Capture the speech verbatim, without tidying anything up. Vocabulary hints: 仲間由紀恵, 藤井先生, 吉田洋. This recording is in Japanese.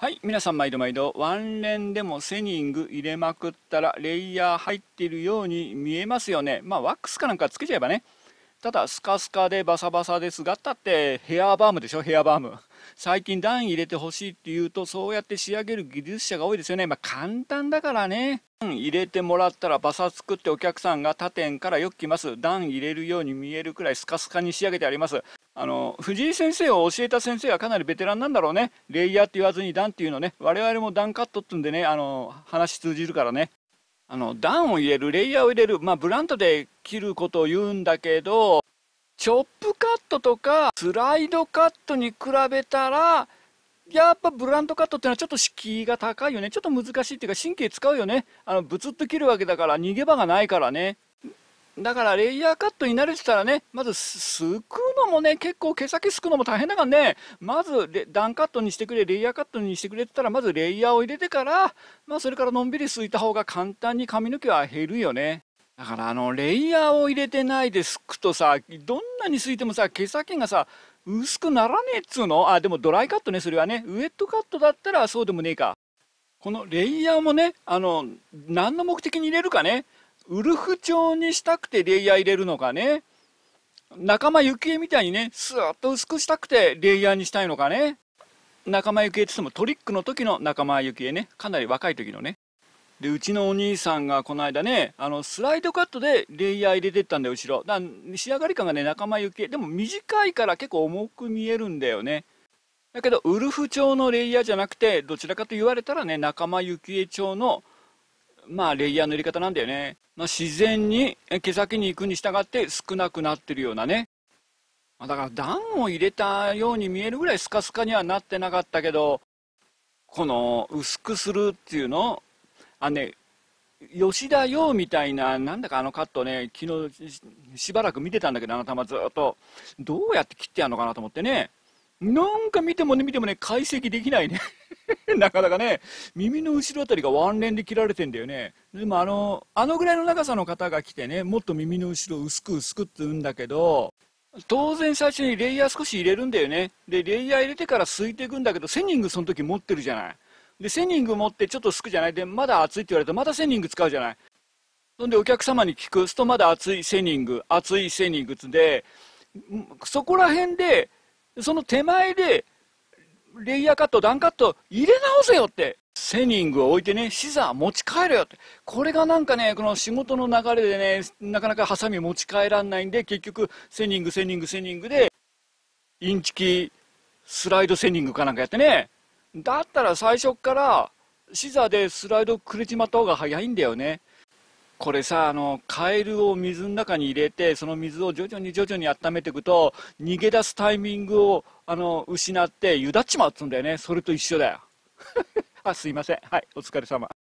はい、皆さん毎度毎度、ワンレンでもセニング入れまくったらレイヤー入っているように見えますよね。まあワックスかなんかつけちゃえばね。ただスカスカでバサバサですが、だってヘアバームでしょ、ヘアバーム。最近段入れてほしいっていうと、そうやって仕上げる技術者が多いですよね。まあ簡単だからね。入れてもらったらバサ作ってお客さんが他店からよく来ます。段入れるように見えるくらいスカスカに仕上げてあります。あの藤井先生を教えた先生はかなりベテランなんだろうね。レイヤーって言わずに段っていうのね。我々も段カットってんでね、あの話通じるからね。あの段を入れる、レイヤーを入れる、まあブランドで切ることを言うんだけど、チョップカットとかスライドカットに比べたらやっぱブランドカットってのはちょっと敷居が高いよね。ちょっと難しいっていうか神経使うよね。あのブツッと切るわけだから逃げ場がないからね。だからレイヤーカットに慣れてたらね、まずすくうのもね、結構毛先すくのも大変だからね。まず段カットにしてくれ、レイヤーカットにしてくれって言ったら、まずレイヤーを入れてから、まあ、それからのんびりすいた方が簡単に髪の毛は減るよね。だからあのレイヤーを入れてないですくとさ、どんなにすいてもさ毛先がさ薄くならねえっつうの。あでもドライカットね、それはね。ウエットカットだったらそうでもねえか。このレイヤーもね、あの何の目的に入れるかね。ウルフ調にしたくてレイヤー入れるのかね、仲間由紀恵みたいにねスーッと薄くしたくてレイヤーにしたいのかね。仲間由紀恵って言ってもトリックの時の仲間由紀恵ね、かなり若い時のね。でうちのお兄さんがこの間ね、あのスライドカットでレイヤー入れてったんだよ、後ろ。だから仕上がり感がね仲間由紀恵でも短いから結構重く見えるんだよね。だけどウルフ調のレイヤーじゃなくて、どちらかと言われたらね仲間由紀恵調のまあレイヤーの入れ方なんだよね。まあ、自然に毛先に行くに従って少なくなってるようなね。だから段を入れたように見えるぐらいスカスカにはなってなかったけど、この薄くするっていうのあのね、吉田洋みたいな、なんだかあのカットね、昨日しばらく見てたんだけど、あの玉ずっとどうやって切ってやるのかなと思ってね。なんか見てもね見てもね解析できないねなかなかね、耳の後ろあたりがワンレンで切られてんだよね。でもあのあのぐらいの長さの方が来てね、もっと耳の後ろ薄く薄くって言うんだけど、当然最初にレイヤー少し入れるんだよね。でレイヤー入れてからすいていくんだけど、セニングその時持ってるじゃない。でセニング持ってちょっとすくじゃない。でまだ熱いって言われたらまたセニング使うじゃない。そんでお客様に聞くすと、まだ熱いセニング熱いセニングつんで、そこら辺でその手前でレイヤーカット段カット入れ直せよって、セニングを置いてねシザー持ち帰れよって。これがなんかねこの仕事の流れでね、なかなかハサミ持ち帰らんないんで、結局セニングセニングセニングでインチキスライドセニングかなんかやってね。だったら最初からシザーでスライドくれちまった方が早いんだよね。これさ、あのカエルを水の中に入れて、その水を徐々に徐々に温めていくと逃げ出すタイミングをあの失って湯立っちまうっつうんだよね。それと一緒だよあすいません、はい、お疲れ様。